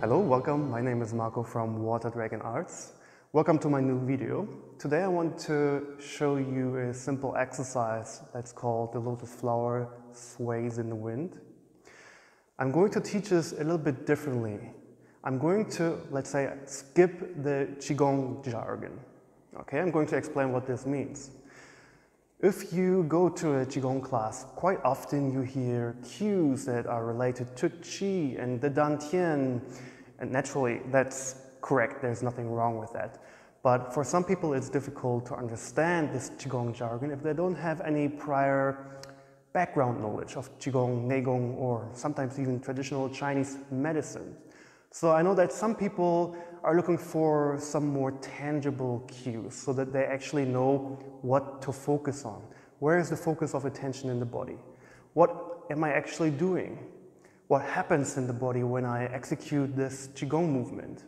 Hello, welcome. My name is Marco from Water Dragon Arts. Welcome to my new video. Today I want to show you a simple exercise that's called The Lotus Flower Sways in the Wind. I'm going to teach this a little bit differently. I'm going to, let's say, skip the Qigong jargon. Okay, I'm going to explain what this means. If you go to a Qigong class, quite often you hear cues that are related to Qi and the dantian, and naturally that's correct, there's nothing wrong with that. But for some people it's difficult to understand this Qigong jargon if they don't have any prior background knowledge of Qigong, neigong, or sometimes even traditional Chinese medicine. So I know that some people are looking for some more tangible cues so that they actually know what to focus on. Where is the focus of attention in the body? What am I actually doing? What happens in the body when I execute this Qigong movement?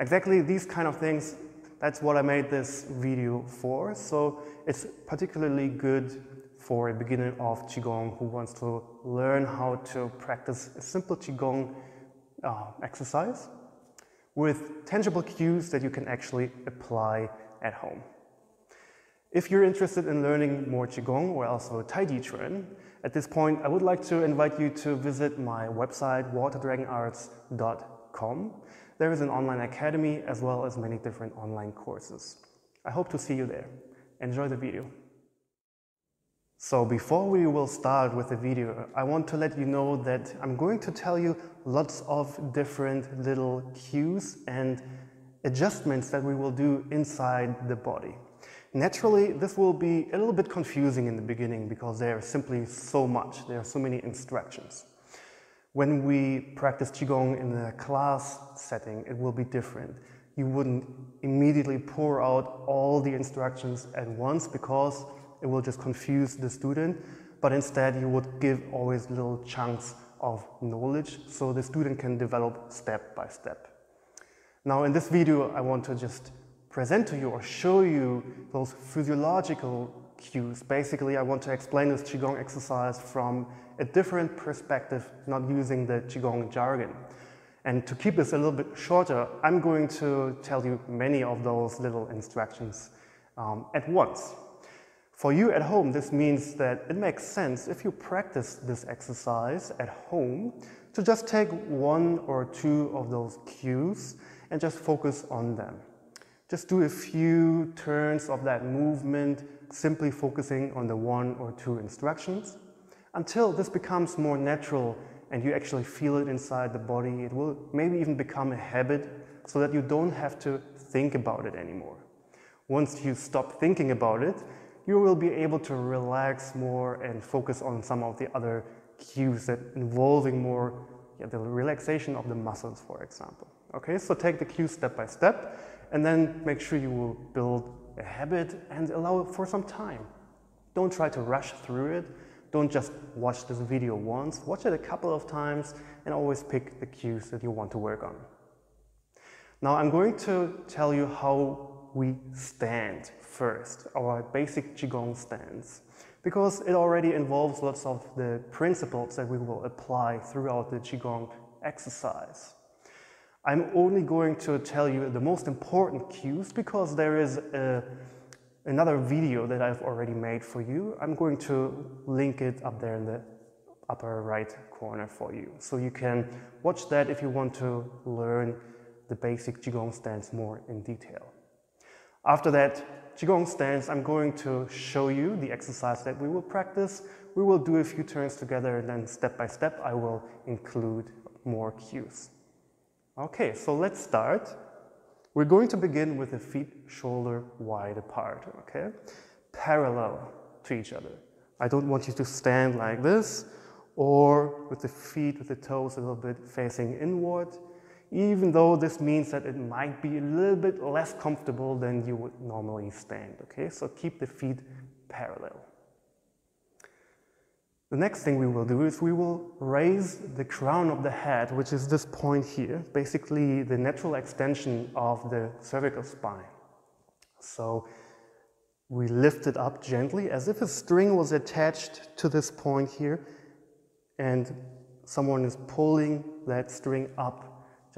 Exactly these kind of things, that's what I made this video for. So it's particularly good for a beginner of Qigong who wants to learn how to practice a simple Qigong exercise with tangible cues that you can actually apply at home. If you're interested in learning more Qigong or also Tai Chi Chuan, at this point I would like to invite you to visit my website waterdragonarts.com. There is an online academy as well as many different online courses. I hope to see you there. Enjoy the video. So before we will start with the video, I want to let you know that I'm going to tell you lots of different little cues and adjustments that we will do inside the body. Naturally, this will be a little bit confusing in the beginning because there is simply so much, there are so many instructions. When we practice Qigong in a class setting, it will be different. You wouldn't immediately pour out all the instructions at once because it will just confuse the student, but instead you would give always little chunks of knowledge so the student can develop step by step. Now in this video I want to just present to you or show you those physiological cues. Basically I want to explain this Qigong exercise from a different perspective, not using the Qigong jargon. And to keep this a little bit shorter, I'm going to tell you many of those little instructions at once. For you at home, this means that it makes sense if you practice this exercise at home to just take one or two of those cues and just focus on them. Just do a few turns of that movement, simply focusing on the one or two instructions until this becomes more natural and you actually feel it inside the body. It will maybe even become a habit so that you don't have to think about it anymore. Once you stop thinking about it, you will be able to relax more and focus on some of the other cues that involving more the relaxation of the muscles, for example. Okay, so take the cues step by step and then make sure you will build a habit and allow it for some time. Don't try to rush through it. Don't just watch this video once, watch it a couple of times and always pick the cues that you want to work on. Now I'm going to tell you how we stand first, our basic Qigong stance, because it already involves lots of the principles that we will apply throughout the Qigong exercise. I'm only going to tell you the most important cues because there is another video that I've already made for you. I'm going to link it up there in the upper right corner for you, so you can watch that if you want to learn the basic Qigong stance more in detail. After that Qigong stance, I'm going to show you the exercise that we will practice. We will do a few turns together and then step by step I will include more cues. Okay, so let's start. We're going to begin with the feet shoulder wide apart, okay? Parallel to each other. I don't want you to stand like this or with the feet, with the toes a little bit facing inward. Even though this means that it might be a little bit less comfortable than you would normally stand, okay? So keep the feet parallel. The next thing we will do is we will raise the crown of the head, which is this point here, basically the natural extension of the cervical spine. So we lift it up gently as if a string was attached to this point here and someone is pulling that string up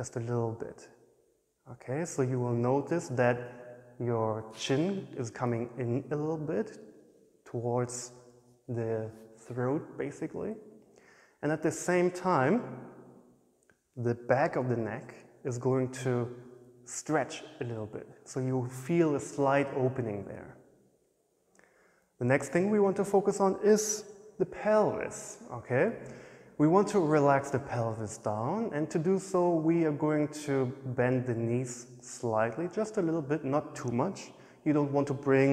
just a little bit. Okay, so you will notice that your chin is coming in a little bit towards the throat, basically. And at the same time, the back of the neck is going to stretch a little bit. So you feel a slight opening there. The next thing we want to focus on is the pelvis, okay? We want to relax the pelvis down, and to do so, we are going to bend the knees slightly, just a little bit, not too much. You don't want to bring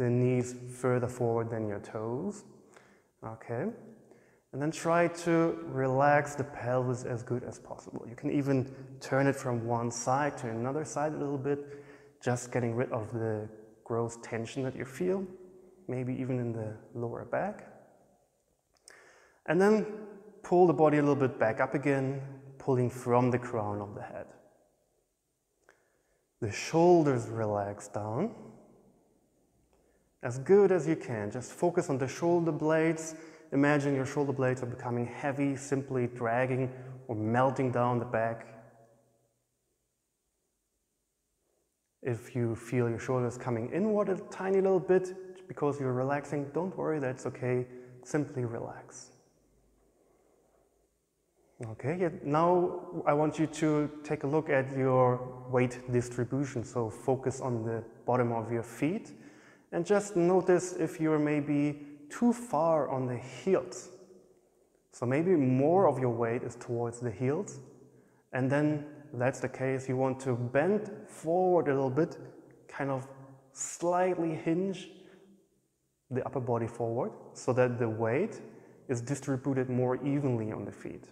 the knees further forward than your toes, okay? And then try to relax the pelvis as good as possible. You can even turn it from one side to another side a little bit, just getting rid of the gross tension that you feel, maybe even in the lower back. And then pull the body a little bit back up again, pulling from the crown of the head. The shoulders relax down as good as you can. Just focus on the shoulder blades. Imagine your shoulder blades are becoming heavy, simply dragging or melting down the back. If you feel your shoulders coming inward a tiny little bit because you're relaxing, don't worry, that's okay. Simply relax. Okay, now I want you to take a look at your weight distribution. So focus on the bottom of your feet and just notice if you're maybe too far on the heels. So maybe more of your weight is towards the heels. And then if that's the case, you want to bend forward a little bit, kind of slightly hinge the upper body forward so that the weight is distributed more evenly on the feet.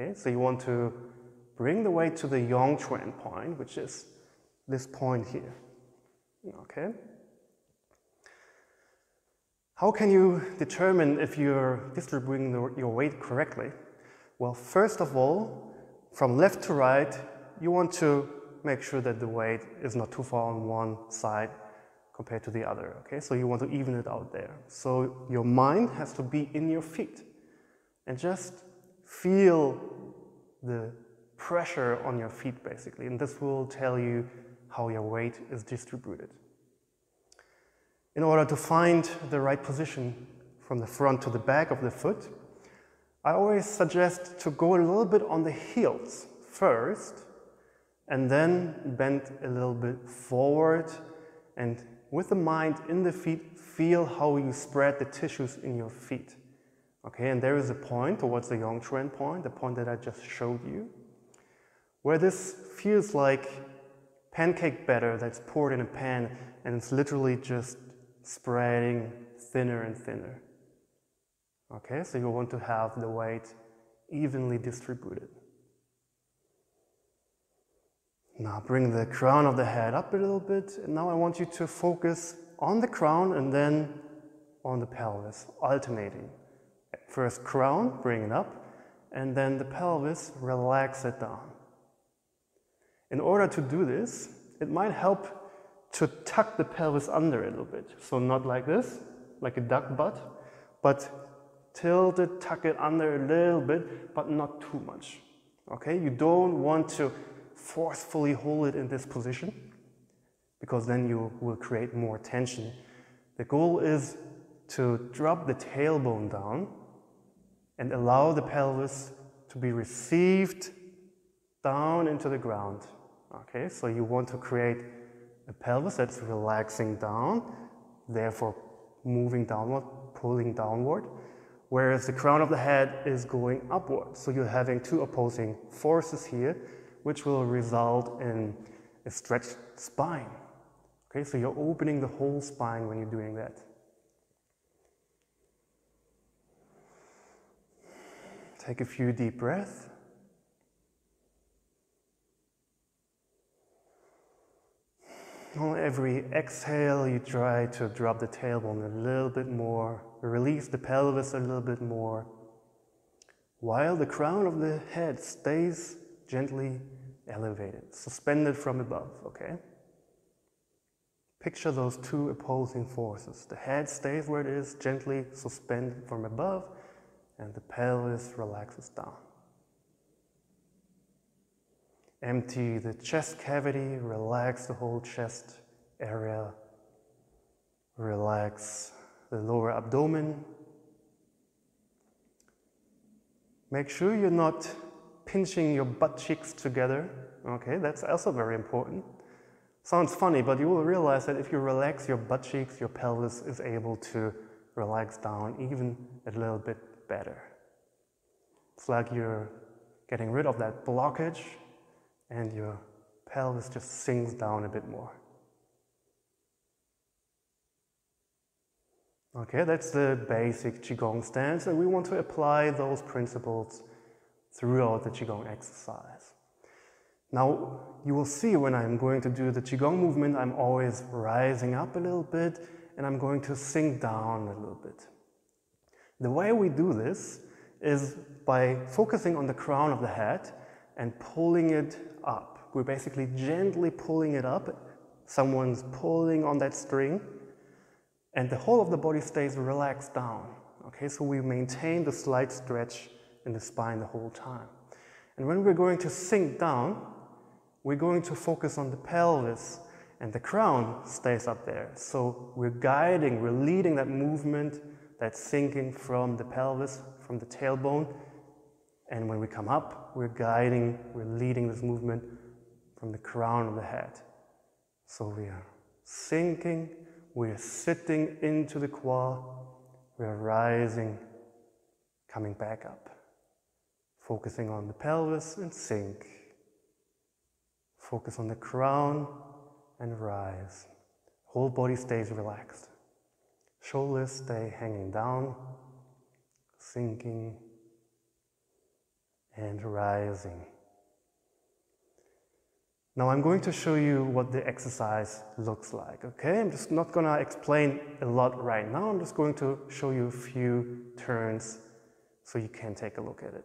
Okay, so you want to bring the weight to the Yongquan point, which is this point here. Okay. How can you determine if you're distributing your weight correctly? Well, first of all, from left to right, you want to make sure that the weight is not too far on one side compared to the other. Okay, so you want to even it out there. So your mind has to be in your feet and just feel the pressure on your feet, basically, and this will tell you how your weight is distributed. In order to find the right position from the front to the back of the foot, I always suggest to go a little bit on the heels first and then bend a little bit forward, and with the mind in the feet, feel how you spread the tissues in your feet. Okay, and there is a point towards the Yongquan point, the point that I just showed you, where this feels like pancake batter that's poured in a pan and it's literally just spreading thinner and thinner. Okay, so you want to have the weight evenly distributed. Now bring the crown of the head up a little bit, and now I want you to focus on the crown and then on the pelvis, alternating. First crown, bring it up, and then the pelvis, relax it down. In order to do this, it might help to tuck the pelvis under a little bit. So not like this, like a duck butt, but tilt it, tuck it under a little bit, but not too much. Okay, you don't want to forcefully hold it in this position because then you will create more tension. The goal is to drop the tailbone down and allow the pelvis to be received down into the ground. Okay, so you want to create a pelvis that's relaxing down, therefore moving downward, pulling downward, whereas the crown of the head is going upward. So you're having two opposing forces here, which will result in a stretched spine. Okay, so you're opening the whole spine when you're doing that. Take a few deep breaths. On every exhale, you try to drop the tailbone a little bit more, release the pelvis a little bit more, while the crown of the head stays gently elevated, suspended from above, okay? Picture those two opposing forces. The head stays where it is, gently suspended from above, and the pelvis relaxes down. Empty the chest cavity, relax the whole chest area, relax the lower abdomen. Make sure you're not pinching your butt cheeks together, okay? That's also very important. Sounds funny, but you will realize that if you relax your butt cheeks, your pelvis is able to relax down even a little bit better. It's like you're getting rid of that blockage and your pelvis just sinks down a bit more. Okay, that's the basic Qigong stance, and we want to apply those principles throughout the Qigong exercise. Now, you will see when I'm going to do the Qigong movement, I'm always rising up a little bit and I'm going to sink down a little bit. The way we do this is by focusing on the crown of the head and pulling it up. We're basically gently pulling it up. Someone's pulling on that string and the whole of the body stays relaxed down. Okay, so we maintain the slight stretch in the spine the whole time. And when we're going to sink down, we're going to focus on the pelvis and the crown stays up there. So we're guiding, we're leading that movement, that sinking from the pelvis, from the tailbone. And when we come up, we're guiding, we're leading this movement from the crown of the head. So we are sinking, we are sitting into the Qigong, we are rising, coming back up. Focusing on the pelvis and sink. Focus on the crown and rise. Whole body stays relaxed. Shoulders stay hanging down, sinking and rising. Now I'm going to show you what the exercise looks like, okay? I'm just not gonna explain a lot right now. I'm just going to show you a few turns so you can take a look at it.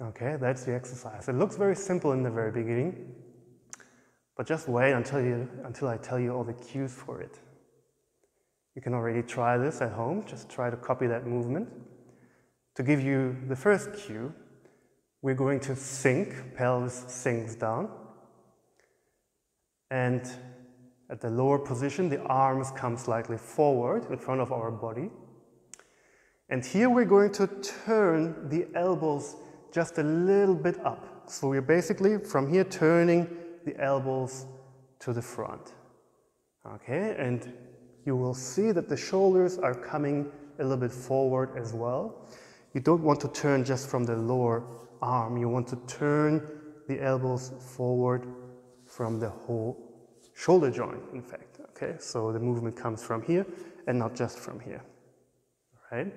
Okay, that's the exercise. It looks very simple in the very beginning, but just wait until I tell you all the cues for it. You can already try this at home, just try to copy that movement. To give you the first cue, we're going to sink, pelvis sinks down, and at the lower position, the arms come slightly forward in front of our body. And here we're going to turn the elbows just a little bit up. So we're basically from here turning the elbows to the front. Okay, and you will see that the shoulders are coming a little bit forward as well. You don't want to turn just from the lower arm, you want to turn the elbows forward from the whole shoulder joint, in fact. Okay, so the movement comes from here and not just from here. All right,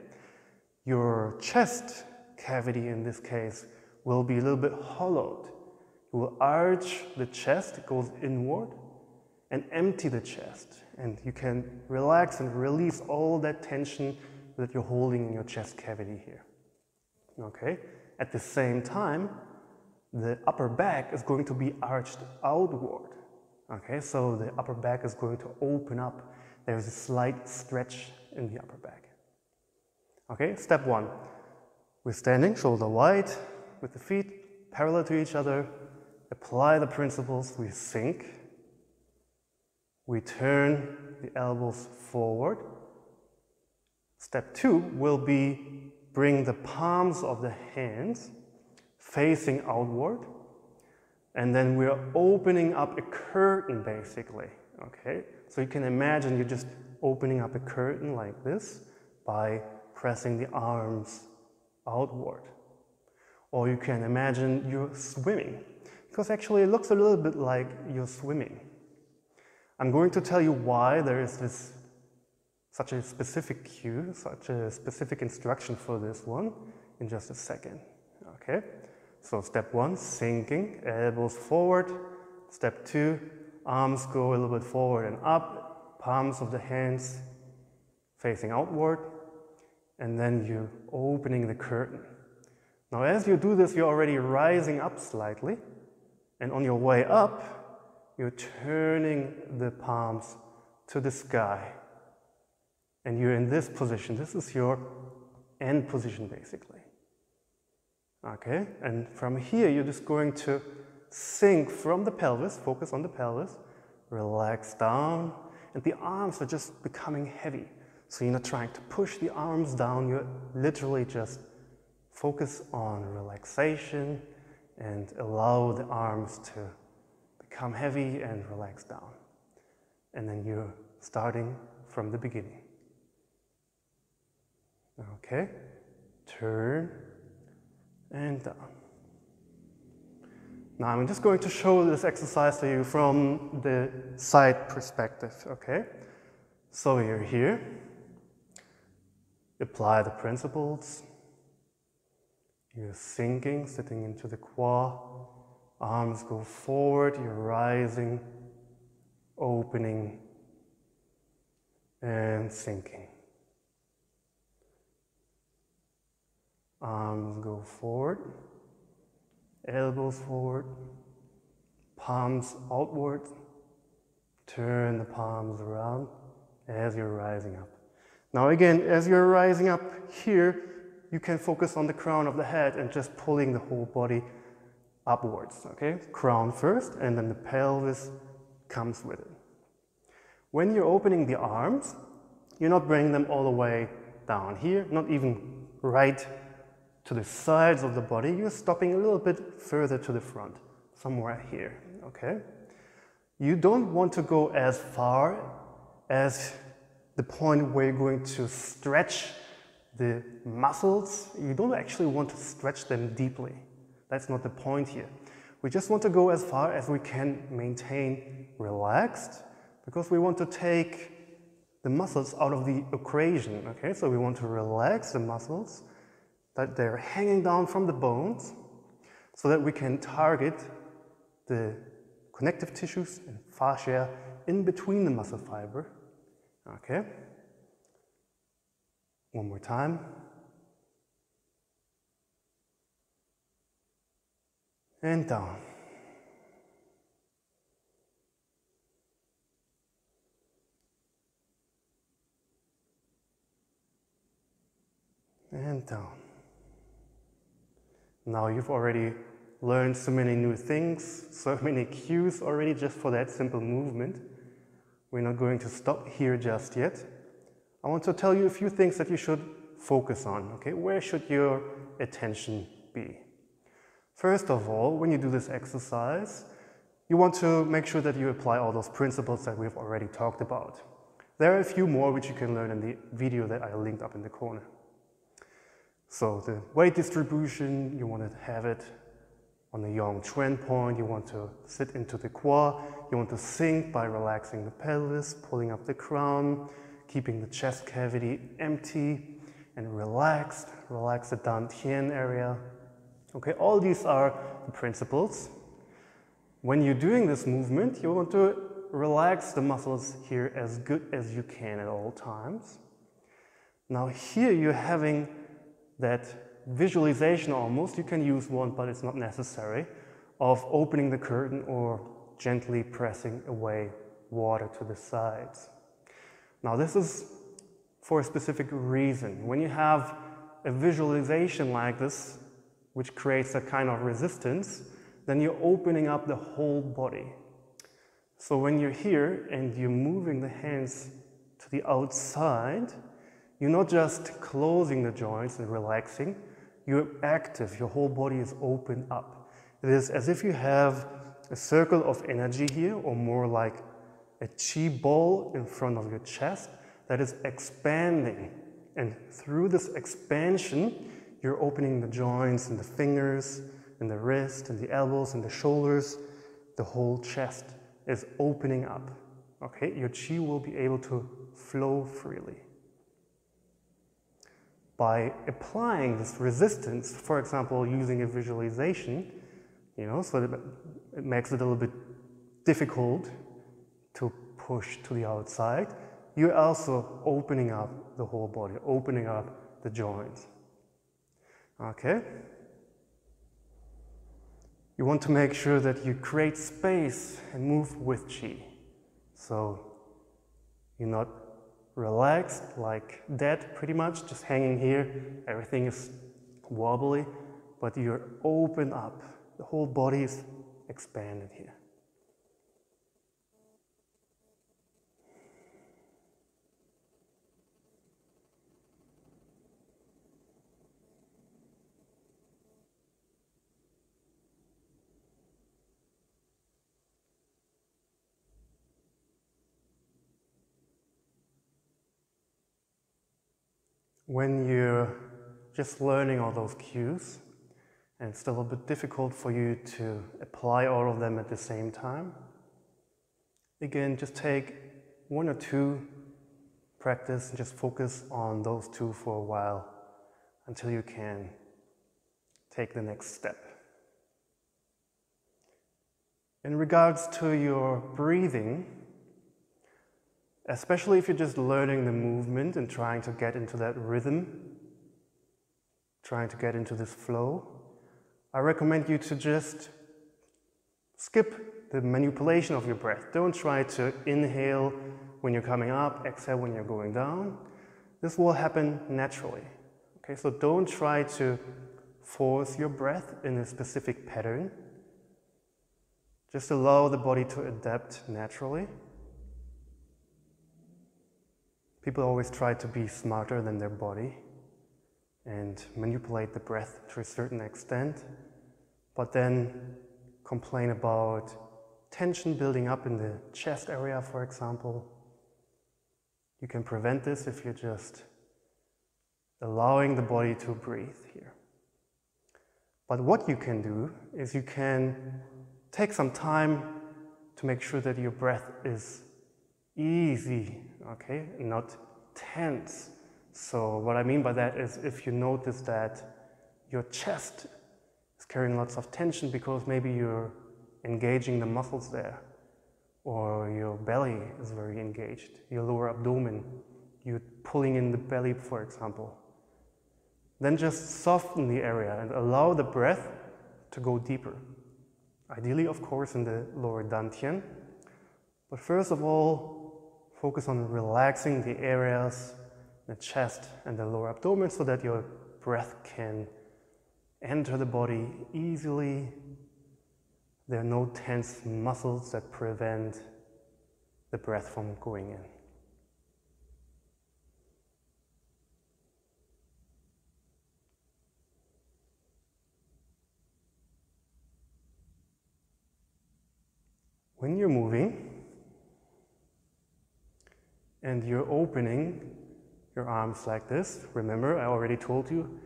your chest cavity in this case will be a little bit hollowed. You will arch the chest, it goes inward, and empty the chest. And you can relax and release all that tension that you're holding in your chest cavity here. Okay, at the same time, the upper back is going to be arched outward. Okay, so the upper back is going to open up. There's a slight stretch in the upper back. Okay, step one. We're standing shoulder wide with the feet parallel to each other. Apply the principles. We sink. We turn the elbows forward. Step two will be bring the palms of the hands facing outward. And then we're opening up a curtain basically. Okay, so you can imagine you're just opening up a curtain like this by pressing the arms outward. Or you can imagine you're swimming, because actually it looks a little bit like you're swimming. I'm going to tell you why there is this such a specific cue, such a specific instruction for this one in just a second. Okay, So step one, sinking, elbows forward. Step two, arms go a little bit forward and up, palms of the hands facing outward, and then you're opening the curtain. Now as you do this, you're already rising up slightly, and on your way up, you're turning the palms to the sky. And you're in this position. This is your end position, basically. Okay, and from here, you're just going to sink from the pelvis, focus on the pelvis, relax down, and the arms are just becoming heavy. So you're not trying to push the arms down, you're literally just focus on relaxation and allow the arms to become heavy and relax down. And then you're starting from the beginning. Okay, turn and down. Now I'm just going to show this exercise to you from the side perspective, okay? So you're here, apply the principles, you're sinking, sitting into the Qigong, arms go forward, you're rising, opening, and sinking. Arms go forward, elbows forward, palms outward, turn the palms around as you're rising up. Now again, as you're rising up here, you can focus on the crown of the head and just pulling the whole body upwards, okay? Crown first, and then the pelvis comes with it. When you're opening the arms, you're not bringing them all the way down here, not even right to the sides of the body, you're stopping a little bit further to the front, somewhere here, okay? You don't want to go as far as the point where you're going to stretch the muscles. You don't actually want to stretch them deeply. That's not the point here. We just want to go as far as we can maintain relaxed, because we want to take the muscles out of the equation, okay? So we want to relax the muscles, that they're hanging down from the bones, so that we can target the connective tissues and fascia in between the muscle fiber, okay? One more time. And down. And down. Now you've already learned so many new things, so many cues already just for that simple movement. We're not going to stop here just yet. I want to tell you a few things that you should focus on, okay? Where should your attention be? First of all, when you do this exercise, you want to make sure that you apply all those principles that we've already talked about. There are a few more which you can learn in the video that I linked up in the corner. So the weight distribution, you want to have it on the Yongquan point, you want to sit into the Qigong, you want to sink by relaxing the pelvis, pulling up the crown, keeping the chest cavity empty and relaxed, relax the dantian area. Okay, all these are the principles. When you're doing this movement, you want to relax the muscles here as good as you can at all times. Now here you're having that visualization almost, you can use one, but it's not necessary, of opening the curtain or gently pressing away water to the sides. Now this is for a specific reason. When you have a visualization like this, which creates a kind of resistance, then you're opening up the whole body. So when you're here and you're moving the hands to the outside, you're not just closing the joints and relaxing, you're active, your whole body is opened up. It is as if you have a circle of energy here, or more like a Qi ball in front of your chest that is expanding, and through this expansion you're opening the joints and the fingers and the wrist and the elbows and the shoulders. The whole chest is opening up, okay? Your Qi will be able to flow freely. by applying this resistance, for example, using a visualization, you know, so that it makes it a little bit difficult to push to the outside, you're also opening up the whole body, opening up the joints. Okay? You want to make sure that you create space and move with Qi. So you're not relaxed, like that, pretty much, just hanging here, everything is wobbly, but you're open up. The whole body is expanded here. When you're just learning all those cues, and it's still a bit difficult for you to apply all of them at the same time, again, just take one or two, practice, and just focus on those two for a while until you can take the next step. In regards to your breathing, especially if you're just learning the movement and trying to get into that rhythm, trying to get into this flow, I recommend you to just skip the manipulation of your breath. Don't try to inhale when you're coming up, exhale when you're going down. This will happen naturally. Okay, so don't try to force your breath in a specific pattern. Just allow the body to adapt naturally. People always try to be smarter than their body and manipulate the breath to a certain extent, but then complain about tension building up in the chest area, for example. You can prevent this if you're just allowing the body to breathe here. But what you can do is you can take some time to make sure that your breath is easy, okay, not tense. So what I mean by that is if you notice that your chest is carrying lots of tension because maybe you're engaging the muscles there, or your belly is very engaged, your lower abdomen, you're pulling in the belly, for example, then just soften the area and allow the breath to go deeper. Ideally, of course, in the lower dantian, but first of all, focus on relaxing the areas, the chest and the lower abdomen, so that your breath can enter the body easily. There are no tense muscles that prevent the breath from going in. When you're moving, and you're opening your arms like this, remember, I already told you,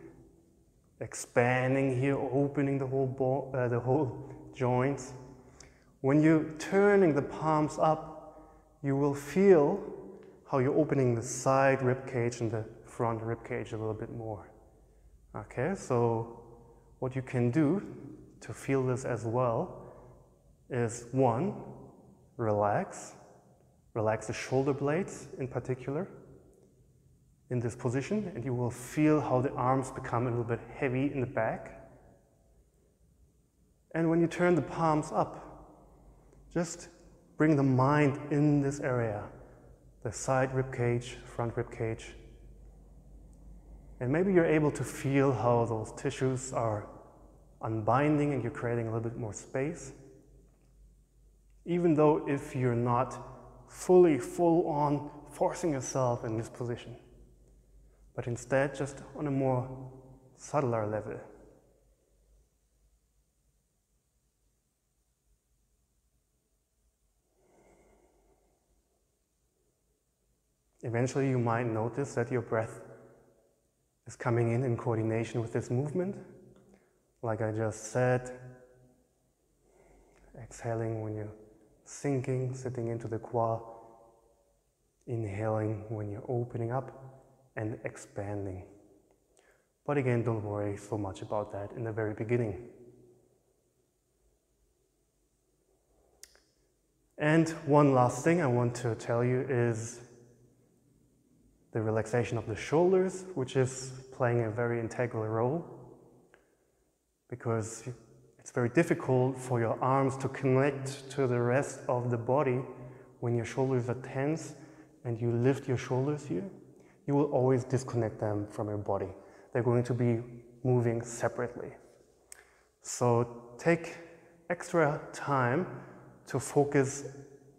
expanding here, opening the whole joints. When you're turning the palms up, you will feel how you're opening the side ribcage and the front ribcage a little bit more. Okay, so what you can do to feel this as well is, one, relax. Relax the shoulder blades in particular in this position, and you will feel how the arms become a little bit heavy in the back. And when you turn the palms up, just bring the mind in this area, the side ribcage, front ribcage. And maybe you're able to feel how those tissues are unbinding and you're creating a little bit more space. Even though if you're not fully, full on forcing yourself in this position, but instead just on a more subtler level. Eventually you might notice that your breath is coming in coordination with this movement, like I just said, exhaling when you sinking, sitting into the Kua, inhaling when you're opening up and expanding. But again, don't worry so much about that in the very beginning. And one last thing I want to tell you is the relaxation of the shoulders, which is playing a very integral role, because it's very difficult for your arms to connect to the rest of the body when your shoulders are tense and you lift your shoulders here. You will always disconnect them from your body. They're going to be moving separately. So take extra time to focus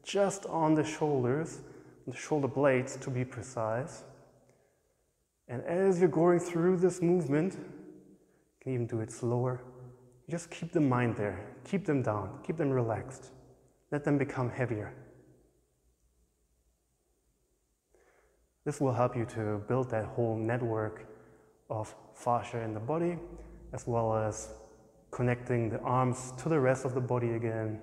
just on the shoulders, the shoulder blades to be precise. And as you're going through this movement, you can even do it slower. You just keep the mind there, keep them down, keep them relaxed. Let them become heavier. This will help you to build that whole network of fascia in the body, as well as connecting the arms to the rest of the body again.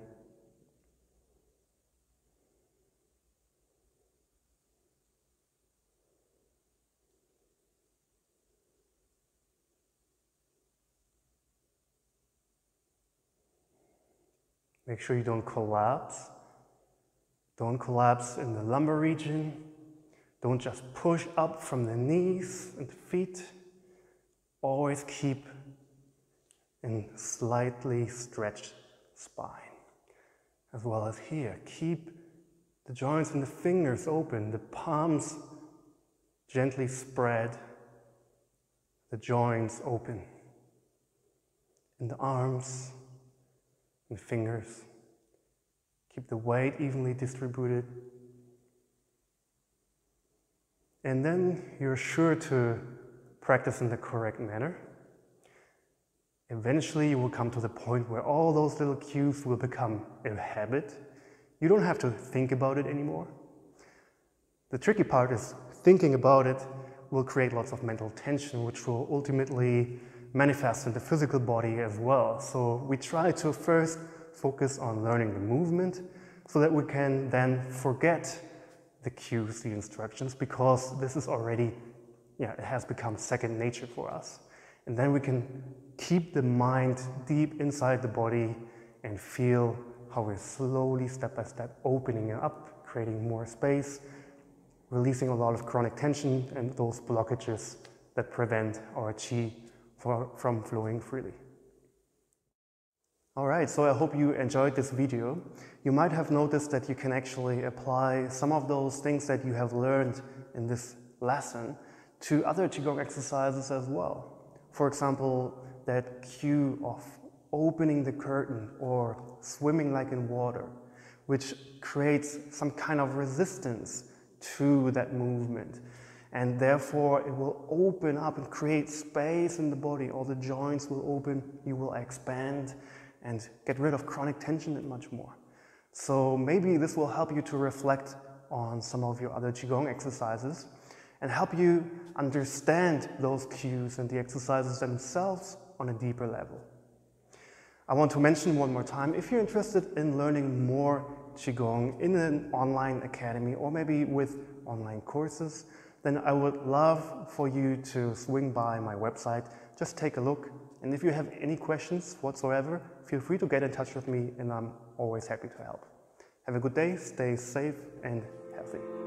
Make sure you don't collapse. Don't collapse in the lumbar region. Don't just push up from the knees and feet. Always keep a slightly stretched spine. As well as here, keep the joints and the fingers open, the palms gently spread, the joints open, and the arms and fingers. Keep the weight evenly distributed. And then you're sure to practice in the correct manner. Eventually you will come to the point where all those little cues will become a habit. You don't have to think about it anymore. The tricky part is thinking about it will create lots of mental tension, which will ultimately manifest in the physical body as well. So we try to first focus on learning the movement so that we can then forget the cues, the instructions, because this is already, it has become second nature for us. And then we can keep the mind deep inside the body and feel how we're slowly, step by step, opening it up, creating more space, releasing a lot of chronic tension and those blockages that prevent our qi from flowing freely. All right, so I hope you enjoyed this video. You might have noticed that you can actually apply some of those things that you have learned in this lesson to other Qigong exercises as well. For example, that cue of opening the curtain or swimming like in water, which creates some kind of resistance to that movement. And therefore, it will open up and create space in the body. All the joints will open, you will expand and get rid of chronic tension and much more. So maybe this will help you to reflect on some of your other Qigong exercises and help you understand those cues and the exercises themselves on a deeper level. I want to mention one more time, if you're interested in learning more Qigong in an online academy or maybe with online courses, then I would love for you to swing by my website, just take a look. And if you have any questions whatsoever, feel free to get in touch with me, and I'm always happy to help. Have a good day, stay safe and healthy.